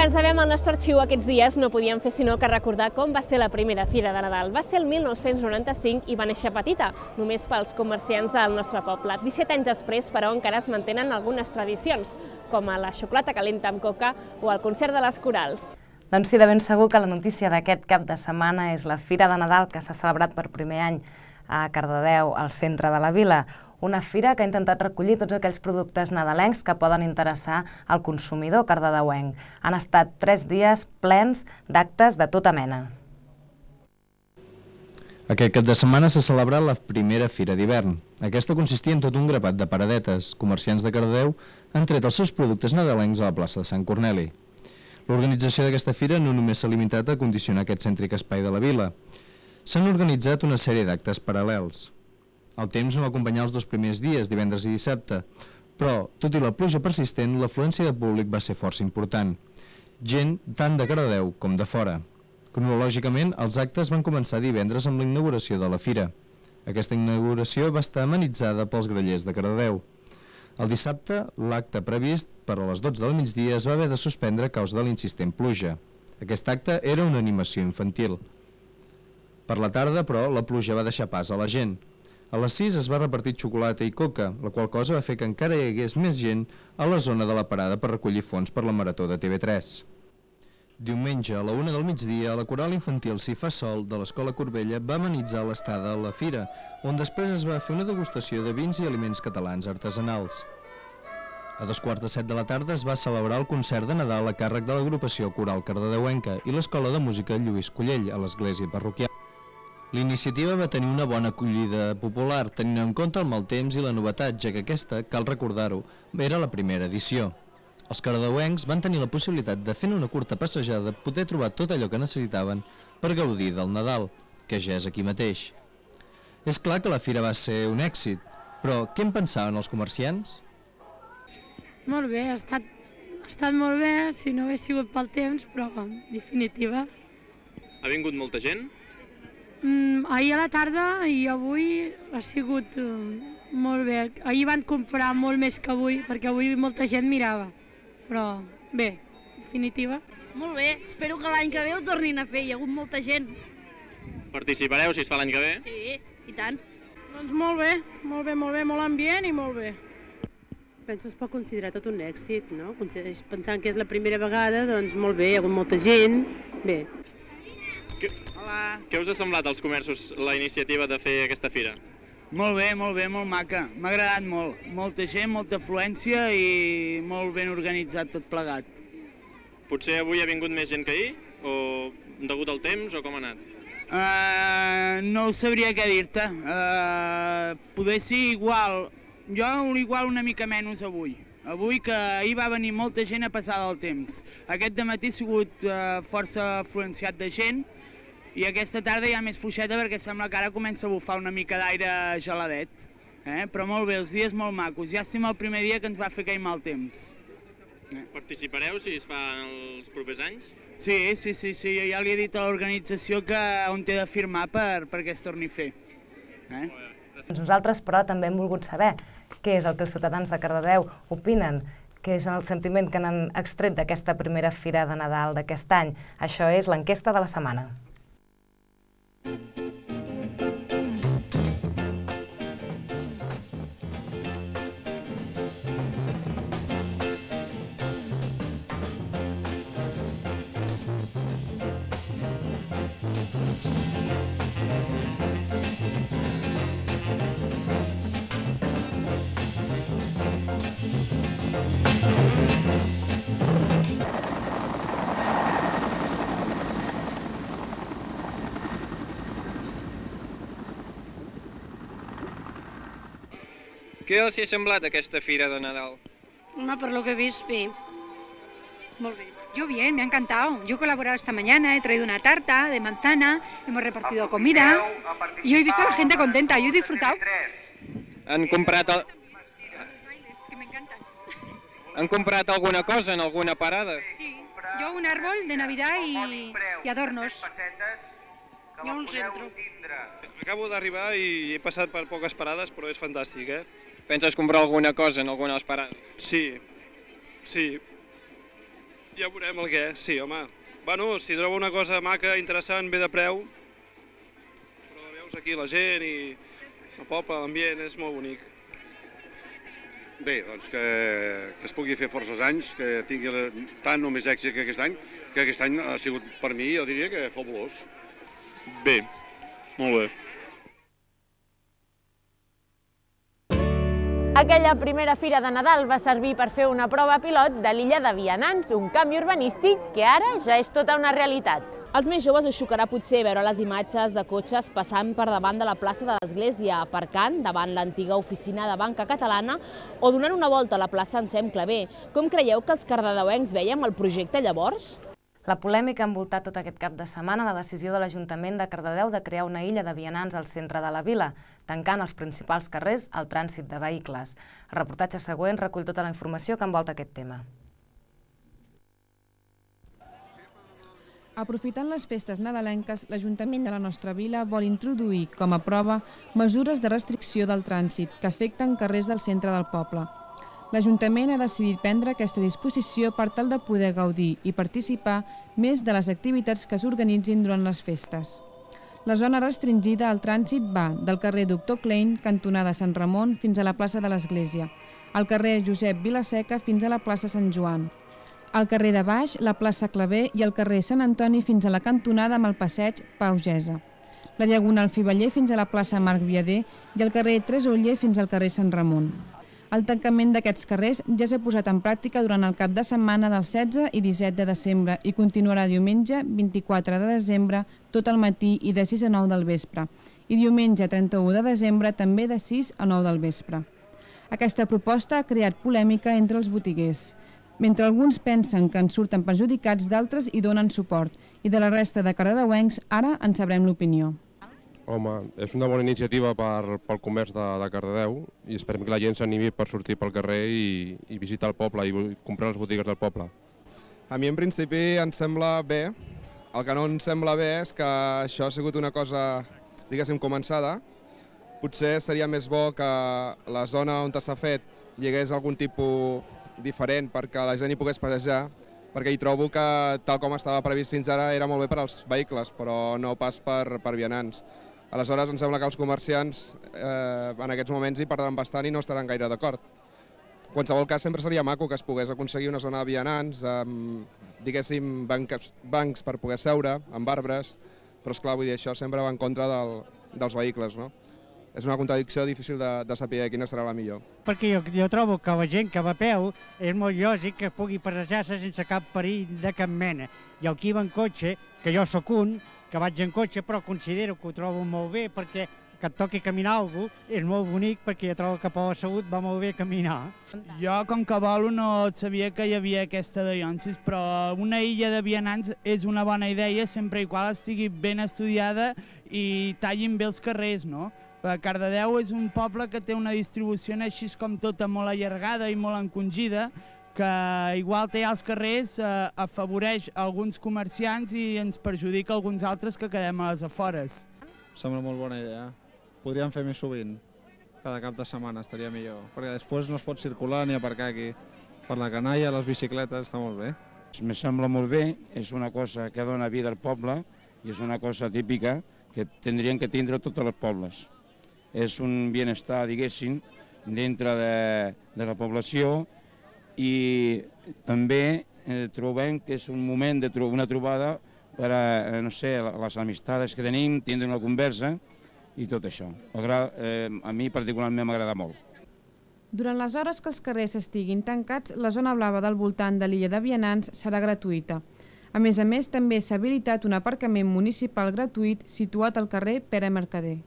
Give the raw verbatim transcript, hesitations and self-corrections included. que sabem el nostre arxiu aquests dies, no podíem fer sinó que recordar com va ser la primera Fira de Nadal. Va ser el mil nou-cents noranta-cinc i va néixer petita, només pels comerciants del nostre poble. disset anys després, però, encara es mantenen algunes tradicions, com a la xocolata calenta amb coca o el concert de les Corals. Doncs sí, de ben segur que la notícia d'aquest cap de setmana és la Fira de Nadal que s'ha celebrat per primer any a Cardedeu, al centre de la vila. Una fira que ha intentat recollir tots aquells productes nadalencs que poden interessar al consumidor cardedeuenc. Han estat tres dies plens d'actes de tota mena. Aquest cap de setmana s'ha celebrat la primera fira d'hivern. Aquesta consistia en tot un grapat de paradetes. Comerciants de Cardedeu han tret els seus productes nadalencs a la plaça de Sant Corneli. L'organització d'aquesta fira no només s'ha limitat a condicionar aquest cèntric espai de la vila. S'han organitzat una sèrie d'actes paral·lels. El temps no va acompanyar els dos primers dies, divendres i dissabte, però, tot i la pluja persistent, l'afluència de públic va ser força important. Gent tant de Cardedeu com de fora. Cronològicament, els actes van començar divendres amb la inauguració de la fira. Aquesta inauguració va estar amenitzada pels grallers de Cardedeu. El dissabte, l'acte previst per a les dotze del migdia es va haver de suspendre a causa de l'insistent pluja. Aquest acte era una animació infantil. Per la tarda, però, la pluja va deixar pas a la gent. A les sis es va repartir xocolata i coca, la qual cosa va fer que encara hi hagués més gent a la zona de la parada per recollir fons per la marató de T V tres. Diumenge, a la una del migdia, la coral infantil Si Fa Sol de l'escola Corbella va amenitzar l'estada a la fira, on després es va fer una degustació de vins i aliments catalans artesanals. A dos quarts de set de la tarda es va celebrar el concert de Nadal a càrrec de l'agrupació Coral Cardedeuenca i l'escola de música Lluís Cullell a l'església parroquial. L'iniciativa va tenir una bona acollida popular, tenint en compte el mal temps i la novetat, ja que aquesta, cal recordar-ho, era la primera edició. Els cardedeuencs van tenir la possibilitat de, fent una curta passejada, poder trobar tot allò que necessitaven per gaudir del Nadal, que ja és aquí mateix. És clar que la fira va ser un èxit, però què en pensaven els comerciants? Molt bé, ha estat, ha estat molt bé, si no hagués sigut pel temps, però en definitiva. Ha vingut molta gent? Mm, ahir a la tarda i avui ha sigut eh, molt bé. Ahir van comprar molt més que avui, perquè avui molta gent mirava. Però bé, definitiva. Molt bé, espero que l'any que ve ho tornin a fer, hi ha hagut molta gent. Participareu si es fa l'any que ve? Sí, i tant. Doncs molt bé, molt bé, molt bé, molt ambient i molt bé. Penso que es pot considerar tot un èxit, no? Pensant que és la primera vegada, doncs molt bé, hi ha hagut molta gent, bé. Hola. Què us ha semblat als comerços la iniciativa de fer aquesta fira? Molt bé, molt bé, molt maca. M'ha agradat molt. Molta gent, molta afluència i molt ben organitzat tot plegat. Potser avui ha vingut més gent que ahir? O degut al temps o com ha anat? Uh, no ho sabria què dir-te. Uh, poder ser igual. Jo igual una mica menys avui. Avui que ahir va venir molta gent a passar del temps. Aquest dematí ha sigut uh, força afluenciat de gent i aquesta tarda hi ha més fluixeta perquè sembla que ara comença a bufar una mica d'aire geladet. Eh? Però molt bé, els dies molt macos. Ja estem el primer dia que ens va fer cair mal temps. Eh? Participareu si es fa els propers anys? Sí, sí, sí, sí. Jo ja li he dit a l'organització que on té de firmar per, perquè es torni a fer. Eh? Nosaltres, però, també hem volgut saber què és el que els ciutadans de Cardedeu opinen, que és el sentiment que n'han extret d'aquesta primera Fira de Nadal d'aquest any. Això és l'enquesta de la setmana. Què els hi ha semblat aquesta Fira de Nadal? Home, por lo que he visto, bien. Muy bien. Yo bien, me ha encantado. Yo he colaborado esta mañana, he traído una tarta de manzana, hemos repartido comida y yo he visto a la gente contenta, yo he disfrutado. Han comprat... El... que me encantan. Han comprat alguna cosa en alguna parada? Sí, yo un árbol de Navidad y, y adornos. Yo un centro. Acabo d'arribar i he passat per poques parades, però és fantàstic, eh? Penses comprar alguna cosa en alguna de les parades? Sí, sí. Ja veurem el què, sí, home. Bueno, si trobo una cosa maca, interessant, bé de preu, però veus aquí la gent i el poble, l'ambient, és molt bonic. Bé, doncs que es pugui fer forces anys, que tingui tant o més èxit que aquest any, que aquest any ha sigut per mi, jo diria que fabulós. Bé, molt bé. Aquella primera fira de Nadal va servir per fer una prova pilot de l'illa de vianants, un canvi urbanístic que ara ja és tota una realitat. Els més joves us xocarà potser veure les imatges de cotxes passant per davant de la plaça de l'Església, aparcant davant l'antiga oficina de Banca Catalana o donant una volta a la plaça Ensem Clavé. Com creieu que els cardedeuencs veiem el projecte llavors? La polèmica ha envoltat tot aquest cap de setmana la decisió de l'Ajuntament de Cardedeu de crear una illa de vianants al centre de la vila, tancant els principals carrers al trànsit de vehicles. El reportatge següent recull tota la informació que envolta aquest tema. Aprofitant les festes nadalenques, l'Ajuntament de la nostra vila vol introduir, com a prova, mesures de restricció del trànsit que afecten carrers del centre del poble. L'Ajuntament ha decidit prendre aquesta disposició per tal de poder gaudir i participar més de les activitats que s'organitzin durant les festes. La zona restringida al trànsit va del carrer Doctor Clein, cantonada Sant Ramon, fins a la plaça de l'Església, al carrer Josep Vilaseca fins a la plaça Sant Joan, al carrer de Baix, la plaça Clavé i al carrer Sant Antoni fins a la cantonada amb el passeig Pau Gesa, la Llagona Alfiballer fins a la plaça Marc Viader i el carrer Tresoller fins al carrer Sant Ramon. El tancament d'aquests carrers ja s'ha posat en pràctica durant el cap de setmana del setze i disset de desembre i continuarà diumenge vint-i-quatre de desembre tot el matí i de sis a nou del vespre i diumenge trenta-u de desembre també de sis a nou del vespre. Aquesta proposta ha creat polèmica entre els botiguers. Mentre alguns pensen que en surten perjudicats, d'altres hi donen suport i de la resta de cardedeuencs ara en sabrem l'opinió. Home, és una bona iniciativa pel comerç de Cardedeu i esperem que la gent s'animi per sortir pel carrer i visitar el poble i comprar les botigues del poble. A mi, en principi, em sembla bé. El que no em sembla bé és que això ha sigut una cosa, diguéssim, començada. Potser seria més bo que la zona on s'ha fet hi hagués algun tipus diferent perquè la gent hi pogués passejar, perquè hi trobo que, tal com estava previst fins ara, era molt bé per als vehicles, però no pas per vianants. Aleshores, em sembla que els comerciants en aquests moments hi perdran bastant i no estaran gaire d'acord. En qualsevol cas, sempre seria maco que es pogués aconseguir una zona de vianants, diguéssim, bancs per poder seure, amb arbres, però esclar, vull dir, això sempre va en contra dels vehicles, no? És una contradicció difícil de saber quina serà la millor. Perquè jo trobo que la gent que va a peu és molt lògic que pugui passejar-se sense cap perill de cap mena. I el que hi va en cotxe, que jo sóc un, que vaig en cotxe, però considero que ho trobo molt bé perquè que et toqui caminar algú és molt bonic perquè jo trobo que per la salut va molt bé caminar. Jo, com que volo, no sabia que hi havia aquesta dionsis, però una illa de vianants és una bona idea sempre i qual estigui ben estudiada i tallin bé els carrers, no? Cardedeu és un poble que té una distribució així com tota molt allargada i molt encongida, que igual té als carrers, afavoreix alguns comerciants i ens perjudica alguns altres que quedem a les afores. Sembla molt bona idea. Podríem fer més sovint, cada cap de setmana estaria millor, perquè després no es pot circular ni aparcar aquí. Per la canalla, les bicicletes, està molt bé. Me sembla molt bé, és una cosa que dona vida al poble i és una cosa típica que tindrien que tindre tots els pobles. És un benestar, diguéssim, dintre de la població i també trobem que és un moment d'una trobada per a, no sé, les amistades que tenim, tindre una conversa i tot això. A mi particularment m'agrada molt. Durant les hores que els carrers estiguin tancats, la zona blava del voltant de l'illa de vianants serà gratuïta. A més a més, també s'ha habilitat un aparcament municipal gratuït situat al carrer Pere Mercader.